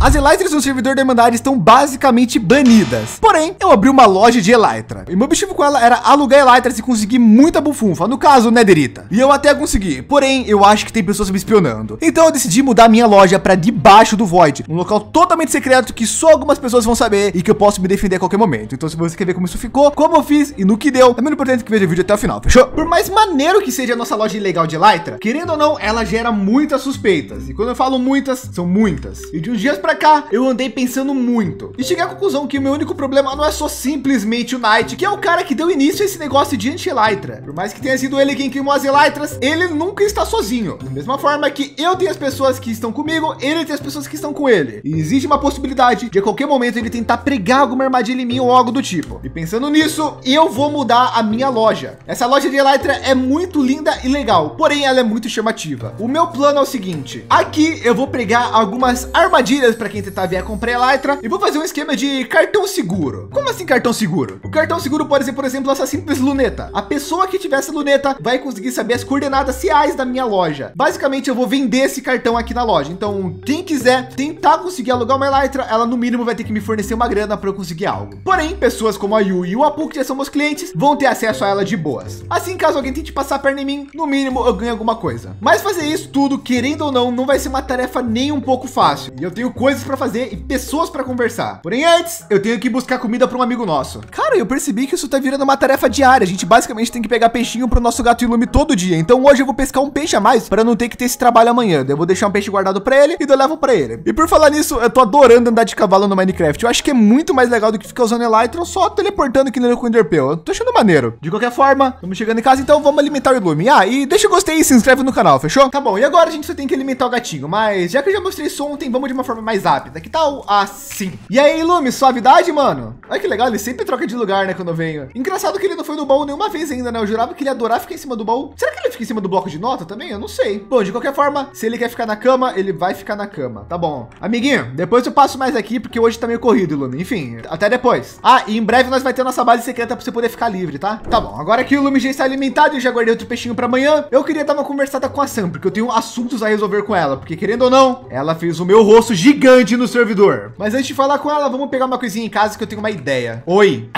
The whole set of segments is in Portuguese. As Elytras no servidor da Irmandade estão basicamente banidas. Porém, eu abri uma loja de Elytra. E meu objetivo com ela era alugar Elytras e conseguir muita bufunfa, no caso, Netherita. E eu até consegui, porém, eu acho que tem pessoas me espionando. Então eu decidi mudar minha loja para debaixo do void, um local totalmente secreto que só algumas pessoas vão saber e que eu posso me defender a qualquer momento. Então se você quer ver como isso ficou, como eu fiz e no que deu, é muito importante que veja o vídeo até o final, fechou? Por mais maneiro que seja a nossa loja ilegal de Elytra, querendo ou não, ela gera muitas suspeitas. E quando eu falo muitas, são muitas. E de uns dias pra cá, eu andei pensando muito e cheguei à conclusão que o meu único problema não é só simplesmente o Night, que é o cara que deu início a esse negócio de anti-Elytra. Por mais que tenha sido ele quem queimou as Elytras, ele nunca está sozinho. Da mesma forma que eu tenho as pessoas que estão comigo, ele tem as pessoas que estão com ele. E existe uma possibilidade de a qualquer momento ele tentar pregar alguma armadilha em mim ou algo do tipo. E pensando nisso, eu vou mudar a minha loja. Essa loja de Elytra é muito linda e legal, porém ela é muito chamativa. O meu plano é o seguinte: aqui eu vou pregar algumas armadilhas para quem tentar vier comprar Elytra e vou fazer um esquema de cartão seguro. Como assim cartão seguro? O cartão seguro pode ser, por exemplo, essa simples luneta. A pessoa que tiver essa luneta vai conseguir saber as coordenadas reais da minha loja. Basicamente, eu vou vender esse cartão aqui na loja. Então, quem quiser tentar conseguir alugar uma Elytra, ela no mínimo vai ter que me fornecer uma grana para eu conseguir algo. Porém, pessoas como a Yu e o Apu, que já são meus clientes, vão ter acesso a ela de boas. Assim, caso alguém tente passar a perna em mim, no mínimo eu ganho alguma coisa. Mas fazer isso tudo, querendo ou não, não vai ser uma tarefa nem um pouco fácil. E eu tenho coisas para fazer e pessoas para conversar. Porém, antes, eu tenho que buscar comida para um amigo nosso. Cara, eu percebi que isso tá virando uma tarefa diária. A gente basicamente tem que pegar peixinho pro nosso gato Ilume todo dia. Então hoje eu vou pescar um peixe a mais para não ter que ter esse trabalho amanhã. Eu vou deixar um peixe guardado para ele e eu levo para ele. E por falar nisso, eu tô adorando andar de cavalo no Minecraft. Eu acho que é muito mais legal do que ficar usando Elytra ou só teleportando que nem com o Ender Pearl. Eu tô achando maneiro. De qualquer forma, estamos chegando em casa, então vamos alimentar o Ilume. Ah, e deixa o gostei e se inscreve no canal, fechou? Tá bom, e agora a gente só tem que alimentar o gatinho, mas já que eu já mostrei isso ontem, vamos de uma forma mais rápida. Que tal assim? E aí, Ilume, suavidade, mano? Olha que legal, ele sempre troca de lugar, né, quando eu venho. Engraçado que ele não foi no baú nenhuma vez ainda, né? Eu jurava que ele ia adorar ficar em cima do baú. Será que ele fica em cima do bloco de nota também? Eu não sei. Bom, de qualquer forma, se ele quer ficar na cama, ele vai ficar na cama. Tá bom. Amiguinho, depois eu passo mais aqui, porque hoje tá meio corrido, Ilume. Enfim, até depois. Ah, e em breve nós vai ter nossa base secreta pra você poder ficar livre, tá? Tá bom, agora que o Ilume já está alimentado e já guardei outro peixinho pra amanhã, eu queria dar uma conversada com a Sam, porque eu tenho assuntos a resolver com ela, porque querendo ou não, ela fez o meu rosto gigante no servidor. Mas antes de falar com ela, vamos pegar uma coisinha em casa que eu tenho uma ideia. Oi.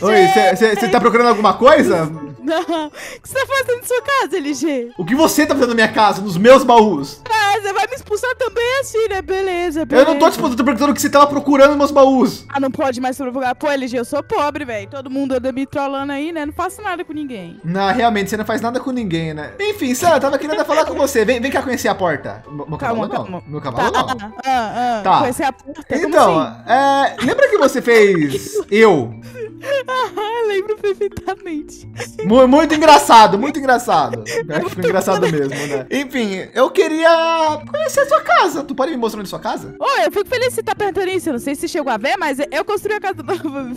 Oi, você tá procurando alguma coisa? Não, o que você tá fazendo na sua casa, LG? O que você tá fazendo na minha casa, nos meus baús? Ah, você vai me expulsar também assim, né? Beleza, beleza. Eu não tô te expulsando, tô perguntando o que você tava procurando nos meus baús. Ah, não pode mais provocar. Pô, LG, eu sou pobre, velho. Todo mundo anda me trollando aí, né? Não faço nada com ninguém. Não, realmente, você não faz nada com ninguém, né? Enfim, Sam, eu tava querendo falar com você. Vem cá conhecer a porta. Meu cavalo não. Meu cavalo não. Tá. Conhecer a porta, então, assim? Lembra que você fez eu? Ah, lembro perfeitamente. Muito engraçado, muito engraçado. Acho que ficou engraçado mesmo, né? Enfim, eu queria conhecer a sua casa. Tu pode me mostrar onde é a sua casa? Oh, eu fico feliz que você tá perguntando isso. Eu não sei se chegou a ver, mas eu construí a casa nova.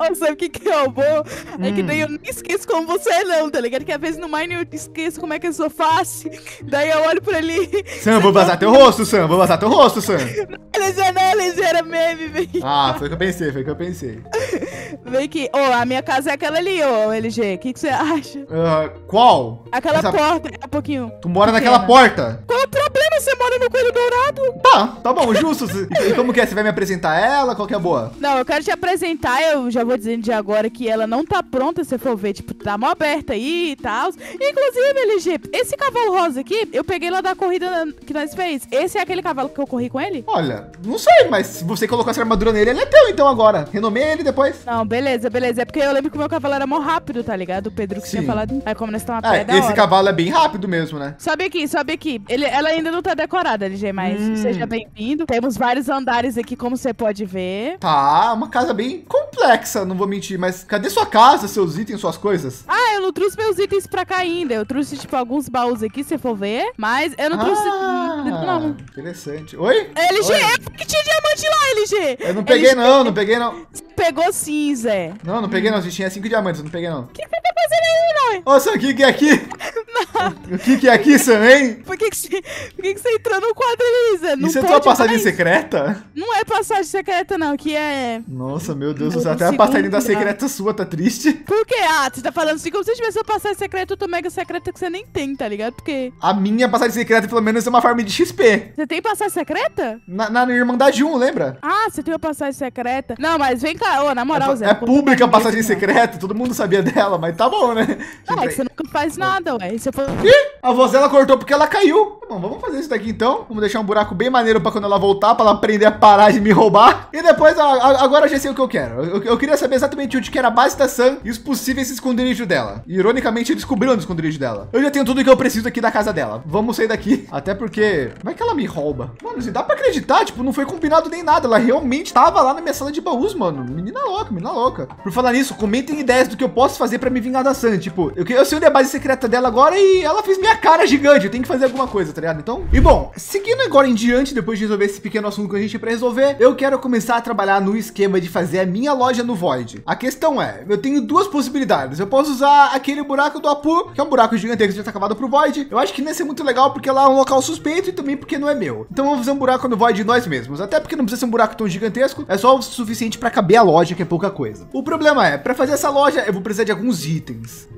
Oh, sabe o que é o bom? É que daí eu nem esqueço como você é, não, tá ligado? Que às vezes no Mine eu esqueço como é que é a sua face. Daí eu olho pra ali. Sam, vou vazar teu rosto, Sam. Vou vazar teu rosto, Sam. Não, LG, era meme, velho. Ah, foi o que eu pensei, foi o que eu pensei. Vem aqui. Ô, a minha casa é aquela ali, ô, LG. O que você acha? Qual? Aquela porta, é um pouquinho. Tu mora naquela porta? Qual o problema? Você mora no Coelho Dourado? Tá bom, justo. E como que é? Você vai me apresentar ela? Qual que é a boa? Não, eu quero te apresentar. Eu já vou dizendo de agora que ela não tá pronta, se for ver, tipo, tá mó aberta aí e tal. Inclusive, LG, esse cavalo rosa aqui, eu peguei lá da corrida que nós fez. Esse é aquele cavalo que eu corri com ele? Olha, não sei, mas se você colocou essa armadura nele, ele é teu então agora. Renomei ele depois. Não, beleza, beleza. É porque eu lembro que o meu cavalo era mó rápido, tá ligado? O Pedro que tinha falado. Aí como nós estamos a pé, esse cavalo é bem rápido mesmo, né? Sobe aqui, sobe aqui. Ela ainda não tá decorada, LG, mas seja bem-vindo. Temos vários andares aqui, como você pode ver. Tá, uma casa bem complexa, não vou mentir, mas cadê sua casa, seus itens, suas coisas? Ah, eu não trouxe meus itens pra cá ainda. Eu trouxe, tipo, alguns baús aqui, se for ver. Mas eu não trouxe... Não. Interessante. Oi? LG, é porque tinha diamante lá, LG. Eu não peguei, LG. Não peguei, não. Pegou sim, Zé. Não peguei, não. Tinha 5 diamantes, eu não peguei, não. O que você tá fazendo aí, não? Ô, Sam, o que é aqui? O que é aqui, Sam, hein? Por que você entrou no quadro, Zé? Isso é tua passadinha secreta? Não é passagem secreta, não, que é... Nossa, meu Deus do céu, até a passagem da secreta sua tá triste. Por quê? Ah, você tá falando assim como se tivesse uma passagem secreta, eu tô mega secreta que você nem tem, tá ligado? Porque... a minha passagem secreta, pelo menos, é uma farm de XP. Você tem passagem secreta? Na Irmandade 1, lembra? Ah, você tem uma passagem secreta. Não, mas vem cá, ô, na moral, Zé. É pública a passagem secreta, todo mundo sabia dela, mas tá bom, né? Não, é que você nunca faz nada, ué. Você foi... Ih, a voz dela cortou porque ela caiu. Bom, vamos fazer isso daqui, então. Vamos deixar um buraco bem maneiro pra quando ela voltar, pra ela aprender a parar de me roubar. E depois, agora eu já sei o que eu quero. Eu queria saber exatamente onde que era a base da Sam e os possíveis esconderijos dela. E, ironicamente, eles descobriram o esconderijo dela. Eu já tenho tudo que eu preciso aqui da casa dela. Vamos sair daqui. Até porque... como é que ela me rouba? Mano, se dá pra acreditar, tipo, não foi combinado nem nada. Ela realmente tava lá na minha sala de baús, mano. Menina louca, menina louca. Por falar nisso, comentem ideias do que eu posso fazer pra me vingar da Sam. Tipo, eu sei onde é a base secreta dela agora e ela fez minha cara gigante. Eu tenho que fazer alguma coisa, tá ligado? Então... e bom, seguindo agora em diante, depois de resolver esse pequeno assunto que a gente tinha pra resolver, eu quero começar a trabalhar no esquema de fazer a minha loja no Void. A questão é, eu tenho duas possibilidades. Eu posso usar aquele buraco do Apu, que é um buraco gigantesco que já tá acabado pro Void. Eu acho que não ia ser muito legal porque lá é um local suspeito e também porque não é meu. Então vamos fazer um buraco no Void nós mesmos. Até porque não precisa ser um buraco tão gigantesco, é só o suficiente pra caber a loja, que é pouca coisa. O problema é, pra fazer essa loja, eu vou precisar de alguns itens.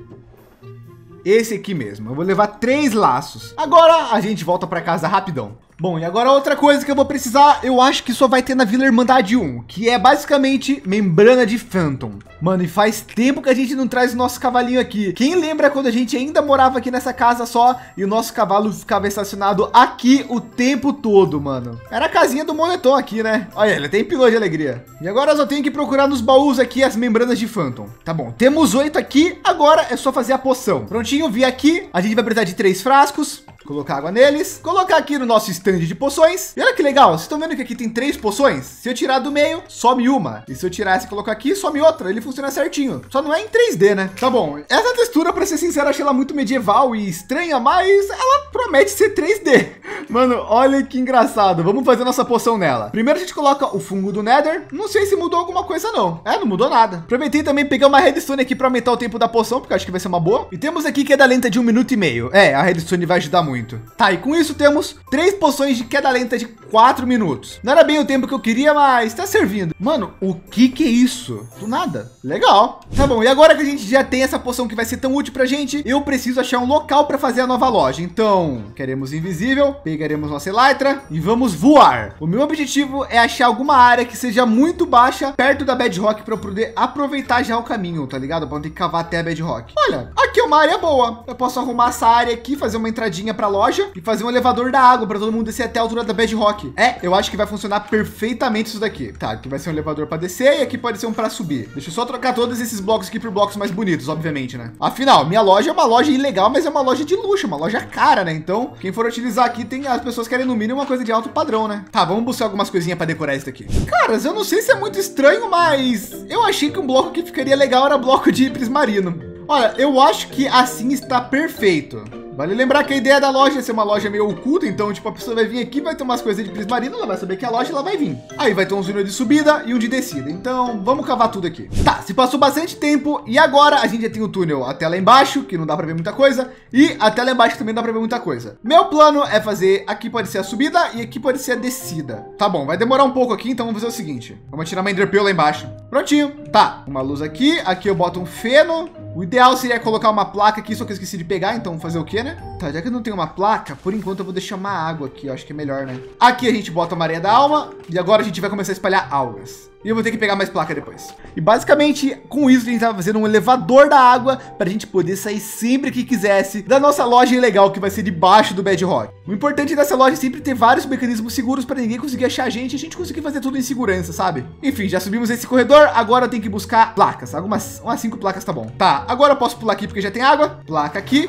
Esse aqui mesmo, eu vou levar 3 laços. Agora a gente volta pra casa rapidão. Bom, e agora outra coisa que eu vou precisar, eu acho que só vai ter na Vila Irmandade 1, que é basicamente membrana de Phantom. Mano, e faz tempo que a gente não traz o nosso cavalinho aqui. Quem lembra quando a gente ainda morava aqui nessa casa só e o nosso cavalo ficava estacionado aqui o tempo todo, mano? Era a casinha do moletom aqui, né? Olha, ele tem pilão de alegria. E agora eu só tenho que procurar nos baús aqui as membranas de Phantom. Tá bom, temos 8 aqui, agora é só fazer a poção. Prontinho, vi aqui, a gente vai precisar de 3 frascos. Colocar água neles, colocar aqui no nosso stand de poções. E olha que legal, vocês estão vendo que aqui tem 3 poções? Se eu tirar do meio, some uma. E se eu tirar essa e colocar aqui, some outra. Ele funciona certinho. Só não é em 3D, né? Tá bom. Essa textura, pra ser sincero, achei ela muito medieval e estranha, mas ela promete ser 3D. Mano, olha que engraçado. Vamos fazer nossa poção nela. Primeiro a gente coloca o fungo do Nether. Não sei se mudou alguma coisa, não. É, não mudou nada. Aproveitei também, peguei uma redstone aqui pra aumentar o tempo da poção, porque eu acho que vai ser uma boa. E temos aqui queda lenta de 1 minuto e meio. É, a redstone vai ajudar muito. Tá, e com isso temos 3 poções de queda lenta de 4 minutos. Não era bem o tempo que eu queria, mas tá servindo. Mano, o que é isso? Do nada. Legal. Tá bom, e agora que a gente já tem essa poção que vai ser tão útil pra gente, eu preciso achar um local pra fazer a nova loja. Então, queremos invisível, pegaremos nossa Elytra e vamos voar. O meu objetivo é achar alguma área que seja muito baixa, perto da bedrock, pra eu poder aproveitar já o caminho, tá ligado? Pra não ter que cavar até a bedrock. Olha, aqui é uma área boa. Eu posso arrumar essa área aqui, fazer uma entradinha pra loja e fazer um elevador da água para todo mundo descer até a altura da bedrock. É, eu acho que vai funcionar perfeitamente isso daqui. Tá, aqui vai ser um elevador para descer e aqui pode ser um para subir. Deixa eu só trocar todos esses blocos aqui por blocos mais bonitos, obviamente, né? Afinal, minha loja é uma loja ilegal, mas é uma loja de luxo, uma loja cara, né? Então, quem for utilizar aqui, tem as pessoas querem no mínimo uma coisa de alto padrão, né? Tá, vamos buscar algumas coisinhas para decorar isso daqui. Caras, eu não sei se é muito estranho, mas eu achei que um bloco que ficaria legal era bloco de prismarino. Olha, eu acho que assim está perfeito. Vale lembrar que a ideia da loja é ser uma loja meio oculta, então, tipo, a pessoa vai vir aqui, vai ter umas coisas de prismarino, ela vai saber que é a loja, ela vai vir. Aí vai ter um túnel de subida e um de descida, então vamos cavar tudo aqui. Tá, se passou bastante tempo e agora a gente já tem o túnel até lá embaixo, que não dá pra ver muita coisa, e até lá embaixo também não dá pra ver muita coisa. Meu plano é fazer, aqui pode ser a subida e aqui pode ser a descida. Tá bom, vai demorar um pouco aqui, então vamos fazer o seguinte. Vamos tirar uma Ender Pearl lá embaixo. Prontinho. Tá, uma luz aqui, aqui eu boto um feno. O ideal seria colocar uma placa aqui, só que eu esqueci de pegar, então fazer o quê, né? Tá, já que eu não tenho uma placa, por enquanto eu vou deixar uma água aqui, eu acho que é melhor, né? Aqui a gente bota uma areia da alma e agora a gente vai começar a espalhar algas. E eu vou ter que pegar mais placa depois. E basicamente, com isso, a gente tava fazendo um elevador da água pra gente poder sair sempre que quisesse da nossa loja ilegal, que vai ser debaixo do bedrock. O importante dessa loja é sempre ter vários mecanismos seguros pra ninguém conseguir achar a gente conseguir fazer tudo em segurança, sabe? Enfim, já subimos esse corredor, agora eu tenho que buscar placas. Umas 5 placas tá bom. Tá, agora eu posso pular aqui porque já tem água. Placa aqui,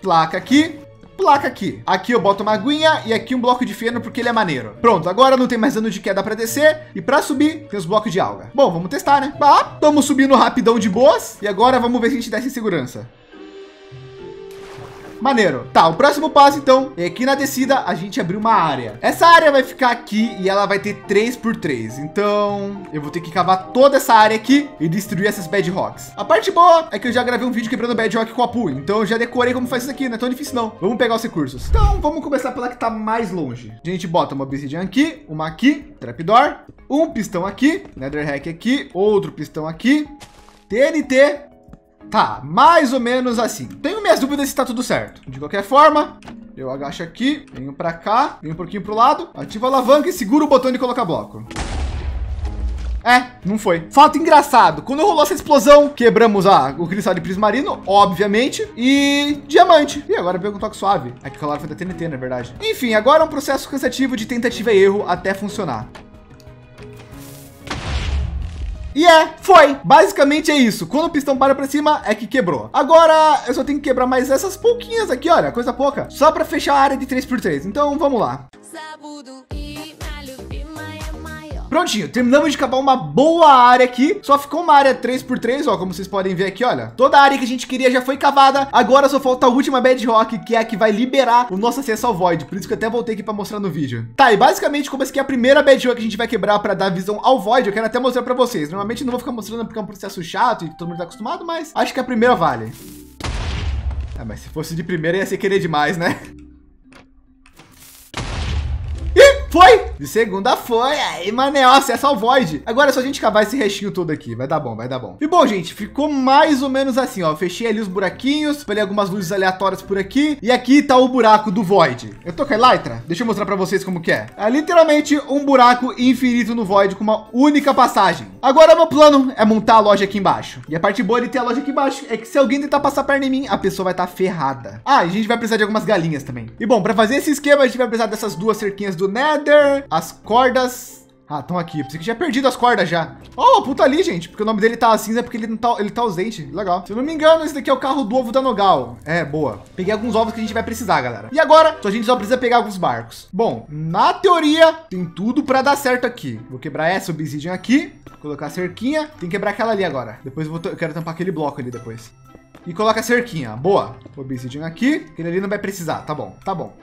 placa aqui. Placa aqui. Aqui eu boto uma aguinha e aqui um bloco de feno porque ele é maneiro. Pronto, agora não tem mais dano de queda para descer e para subir tem os blocos de alga. Bom, vamos testar, né? Ah, estamos subindo rapidão de boas e agora vamos ver se a gente desce em segurança. Maneiro. Tá, o próximo passo, então, é aqui na descida a gente abrir uma área. Essa área vai ficar aqui e ela vai ter 3x3. Então, eu vou ter que cavar toda essa área aqui e destruir essas bedrocks. A parte boa é que eu já gravei um vídeo quebrando bedrock com a Apu. Então, eu já decorei como faz isso aqui. Não é tão difícil, não. Vamos pegar os recursos. Então, vamos começar pela que tá mais longe. A gente bota uma obsidian aqui, uma aqui, trapdoor, um pistão aqui, nether hack aqui, outro pistão aqui, TNT. Tá, mais ou menos assim. Tenho minhas dúvidas se tá tudo certo. De qualquer forma, eu agacho aqui, venho pra cá, venho um pouquinho pro lado, ativo a alavanca e seguro o botão de colocar bloco. É, não foi. Fato engraçado, quando rolou essa explosão, quebramos o cristal de prismarino, obviamente, e diamante. E agora pegou um toque suave. É que o calor foi da TNT, na verdade. Enfim, agora é um processo cansativo de tentativa e erro até funcionar. E foi. Basicamente é isso. Quando o pistão para cima, é que quebrou. Agora, eu só tenho que quebrar mais essas pouquinhas aqui, olha, coisa pouca. Só para fechar a área de 3x3. Então, vamos lá. Prontinho, terminamos de cavar uma boa área aqui. Só ficou uma área 3x3, ó, como vocês podem ver aqui, olha. Toda a área que a gente queria já foi cavada. Agora só falta a última bedrock, que é a que vai liberar o nosso acesso ao void. Por isso que eu até voltei aqui para mostrar no vídeo. Tá, e basicamente, como essa aqui é a primeira bedrock que a gente vai quebrar para dar visão ao void, eu quero até mostrar para vocês. Normalmente não vou ficar mostrando porque é um processo chato e todo mundo tá acostumado, mas acho que a primeira vale. Ah, mas se fosse de primeira ia ser querer demais, né? Foi! De segunda foi, aí, mané, ó, acesso ao void. Agora é só a gente cavar esse restinho todo aqui, vai dar bom, vai dar bom. E bom, gente, ficou mais ou menos assim, ó, fechei ali os buraquinhos, falei algumas luzes aleatórias por aqui, e aqui tá o buraco do void. Eu tô com a Elytra, deixa eu mostrar pra vocês como que é. É literalmente um buraco infinito no void com uma única passagem. Agora meu plano é montar a loja aqui embaixo. E a parte boa de ter a loja aqui embaixo é que se alguém tentar passar a perna em mim, a pessoa vai estar ferrada. Ah, e a gente vai precisar de algumas galinhas também. E bom, pra fazer esse esquema, a gente vai precisar dessas duas cerquinhas do Nether, as cordas. Ah, estão aqui. Pensei que tinha perdido as cordas já. Oh, o puta ali, gente. Porque o nome dele tá cinza porque ele tá ausente. Legal. Se eu não me engano, esse daqui é o carro do ovo da Nogal. É, boa. Peguei alguns ovos que a gente vai precisar, galera. E agora, a gente só precisa pegar alguns barcos. Bom, na teoria, tem tudo pra dar certo aqui. Vou quebrar essa obsidian aqui, colocar a cerquinha. Tem que quebrar aquela ali agora. Depois eu quero tampar aquele bloco ali depois. E coloca a cerquinha. Boa. Obsidian aqui. Aquele ali não vai precisar. Tá bom, tá bom.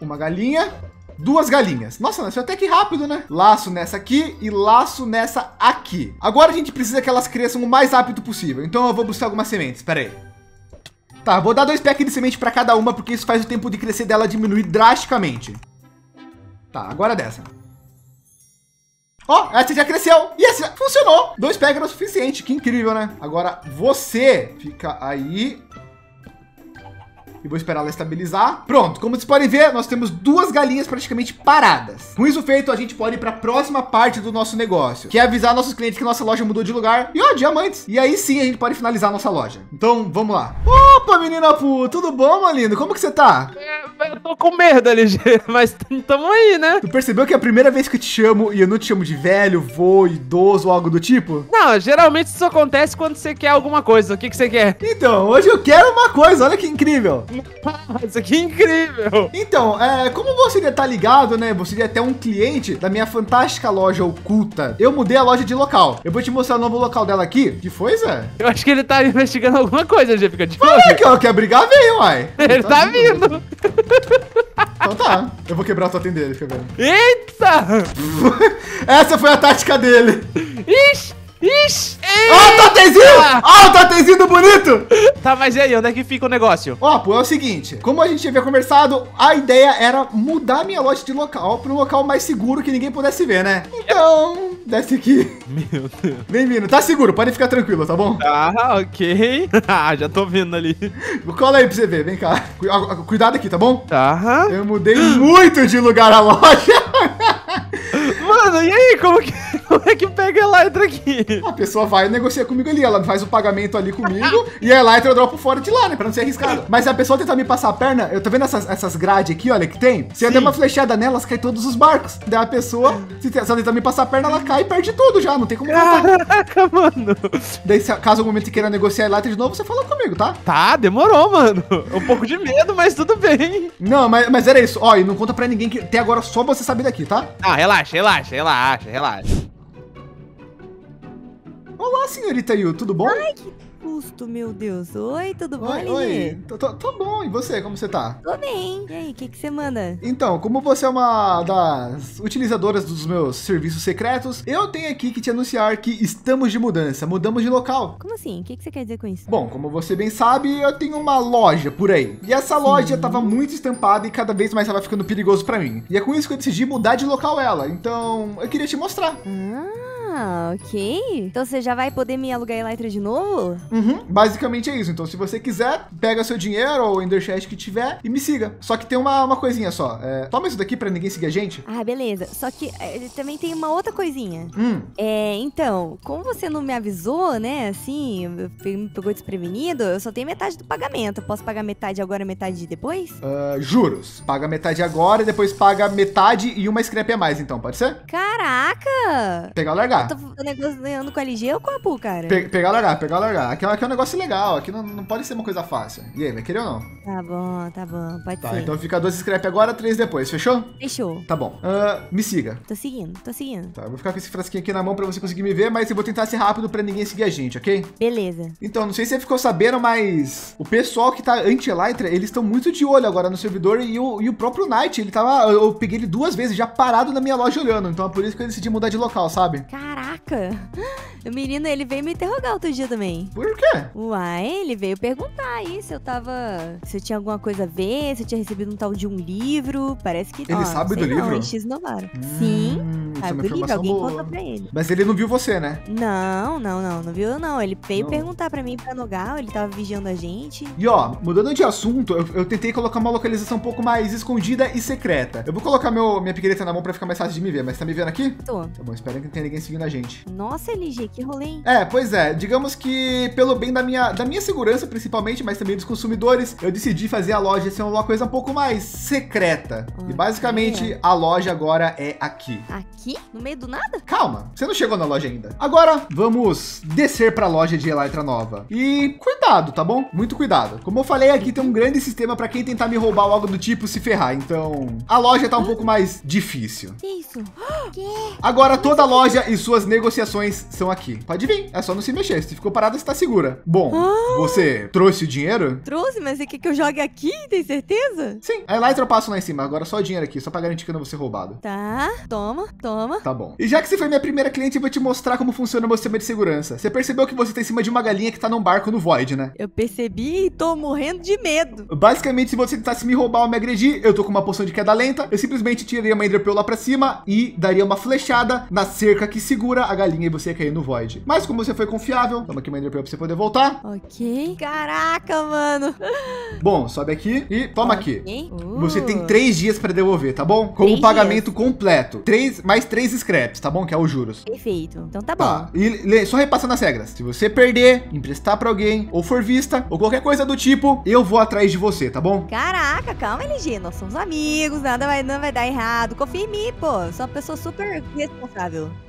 Uma galinha. Duas galinhas. Nossa, nasceu até que rápido, né? Laço nessa aqui e laço nessa aqui. Agora a gente precisa que elas cresçam o mais rápido possível. Então eu vou buscar algumas sementes. Pera aí. Tá, vou dar 2 packs de semente para cada uma, porque isso faz o tempo de crescer dela diminuir drasticamente. Tá, agora dessa. Ó, essa já cresceu. E essa já funcionou. 2 packs era o suficiente. Que incrível, né? Agora você fica aí. E vou esperar ela estabilizar. Pronto, como vocês podem ver, nós temos 2 galinhas praticamente paradas. Com isso feito, a gente pode ir para a próxima parte do nosso negócio, que é avisar nossos clientes que nossa loja mudou de lugar. E ó, diamantes. E aí sim, a gente pode finalizar a nossa loja. Então, vamos lá. Opa, menina Apu, tudo bom, meu lindo? Como que você tá? Eu tô com medo, LG, mas tamo aí, né? Tu percebeu que é a primeira vez que eu te chamo e eu não te chamo de velho, vô, idoso ou algo do tipo? Não, geralmente isso acontece quando você quer alguma coisa. O que você quer? Então, hoje eu quero uma coisa, olha que incrível. Isso aqui é incrível. Então, como você já tá ligado, né? Você já é até um cliente da minha fantástica loja oculta. Eu mudei a loja de local. Eu vou te mostrar o novo local dela aqui. Que foi, Zé? Eu acho que ele tá investigando alguma coisa, já fica de olho. Que ela quer brigar, veio, uai. Ele tá vindo. Então tá, eu vou quebrar a tua tenda dele, fica vendo. Eita! Essa foi a tática dele. Ixi! Ixi! Ó, o Tatezinho! Ó, o Tatezinho bonito! Tá, mas e aí, onde é que fica o negócio? Ó, pô, é o seguinte, como a gente havia conversado, a ideia era mudar minha loja de local para um local mais seguro que ninguém pudesse ver, né? Então, desce aqui. Meu Deus. Bem-vindo, tá seguro, pode ficar tranquilo, tá bom? Ah, ok. Ah, já tô vendo ali. Cola aí pra você ver, vem cá. Cuidado aqui, tá bom? Tá. Eu mudei muito de lugar a loja. Mano, e aí, como é que pega a Elytra aqui? A pessoa vai e negocia comigo ali, ela faz o pagamento ali comigo e a Elytra eu dropo fora de lá, né, pra não ser arriscado. Mas se a pessoa tentar me passar a perna, eu tô vendo essas grades aqui, olha, que tem? Se eu der uma flechada nelas, cai todos os barcos. Daí a pessoa, se ela tentar me passar a perna, ela cai e perde tudo já, não tem como voltar. Caraca, mano. Daí, se caso algum momento você queira negociar a Elytra de novo, você fala comigo, tá? Tá, demorou, mano. Um pouco de medo, mas tudo bem. Não, mas era isso. Ó, e não conta pra ninguém que até agora só você sabe daqui, tá? Ah, relaxa, relaxa, relaxa, relaxa. Olá, senhorita Yu, tudo bom? Ai, que susto, meu Deus. Oi, tudo bom, Aline? Oi, tô bom. E você, como você tá? Tô bem. E aí, o que você manda? Então, como você é uma das utilizadoras dos meus serviços secretos, eu tenho aqui que te anunciar que estamos de mudança. Mudamos de local. Como assim? O que você quer dizer com isso? Bom, como você bem sabe, eu tenho uma loja por aí. E essa loja tava muito estampada e cada vez mais ela ficando perigoso pra mim. E é com isso que eu decidi mudar de local ela. Então, eu queria te mostrar. Ah, ok. Então você já vai poder me alugar Elytra de novo? Uhum, basicamente é isso. Então se você quiser, pega seu dinheiro ou o Ender Chest que tiver e me siga. Só que tem uma coisinha só. Toma isso daqui pra ninguém seguir a gente. Ah, beleza. Só que também tem uma outra coisinha. Então, como você não me avisou, né, assim, me pegou desprevenido, eu só tenho metade do pagamento. Eu posso pagar metade agora, metade depois? Juros. Paga metade agora e depois paga metade e uma scrap a mais, então. Pode ser? Caraca! Pegar o largar. Eu tô negociando com a LG ou com a Apu, cara? Pegar, largar. Aqui é um negócio legal. Aqui não pode ser uma coisa fácil. E aí, vai querer ou não? Tá bom. Pode ser. Então fica 2 scrap agora, 3 depois. Fechou? Fechou. Tá bom. Me siga. Tô seguindo. Tá, eu vou ficar com esse frasquinho aqui na mão pra você conseguir me ver, mas eu vou tentar ser rápido pra ninguém seguir a gente, ok? Beleza. Então, não sei se você ficou sabendo, mas o pessoal que tá anti-Elytra, eles estão muito de olho agora no servidor e o próprio Night, ele tava... Eu peguei ele 2 vezes já parado na minha loja olhando. Então é por isso que eu decidi mudar de local, sabe? Caraca! O menino, ele veio me interrogar outro dia também. Por quê? Uai, ele veio perguntar aí se eu tava... Se eu tinha alguma coisa a ver, se eu tinha recebido um tal de um livro. Parece que... Ele sabe do livro? Não, eles inovaram. Sim, sabe do livro. Alguém conta pra ele. Mas ele não viu você, né? Não viu eu não. Ele veio perguntar pra mim, pra Nogal, ele tava vigiando a gente. E ó, mudando de assunto, eu tentei colocar uma localização um pouco mais escondida e secreta. Eu vou colocar minha picareta na mão pra ficar mais fácil de me ver, mas tá me vendo aqui? Tô. Tá bom, espero que não tenha ninguém seguindo a gente. Nossa, LG, que rolê, hein? Pois é. Digamos que pelo bem da minha segurança, principalmente, mas também dos consumidores, eu decidi fazer a loja ser uma coisa um pouco mais secreta. E basicamente, a loja agora é aqui. Aqui? No meio do nada? Calma, você não chegou na loja ainda. Agora, vamos descer pra loja de Elytra nova. E cuidado, tá bom? Muito cuidado. Como eu falei, aqui tem um grande sistema pra quem tentar me roubar ou algo do tipo se ferrar. Então, a loja tá um pouco mais difícil. Que isso? Agora, toda a loja e suas negociações são aqui. Pode vir, é só não se mexer. Se ficou parada, você tá segura. Bom, você trouxe o dinheiro? Trouxe, mas você quer que eu jogue aqui? Tem certeza? Sim, a Elytra eu passo lá em cima. Agora só o dinheiro aqui, só pra garantir que eu não vou ser roubado. Tá, toma. Tá bom. E já que você foi minha primeira cliente, eu vou te mostrar como funciona o meu sistema de segurança. Você percebeu que você tá em cima de uma galinha que tá num barco no void, né? Eu percebi e tô morrendo de medo. Basicamente, se você tentasse me roubar ou me agredir, eu tô com uma poção de queda lenta, eu simplesmente tiraria uma Ender Pearl lá pra cima e daria uma flechada na cerca que segura a galinha e você ia cair no void. Mas como você foi confiável, toma aqui uma Ender Pearl pra você poder voltar. Ok. Caraca, mano. Bom, sobe aqui e toma aqui. Você tem 3 dias pra devolver, tá bom? Como pagamento completo. 3 mais 3 scraps, tá bom? Que é os juros. Perfeito. Então tá bom. Tá. E só repassando as regras. Se você perder, emprestar pra alguém, ou for vista, ou qualquer coisa do tipo, eu vou atrás de você, tá bom? Caraca, calma, LG. Nós somos amigos, nada vai dar errado. Confia em mim, pô. Sou uma pessoa super responsável.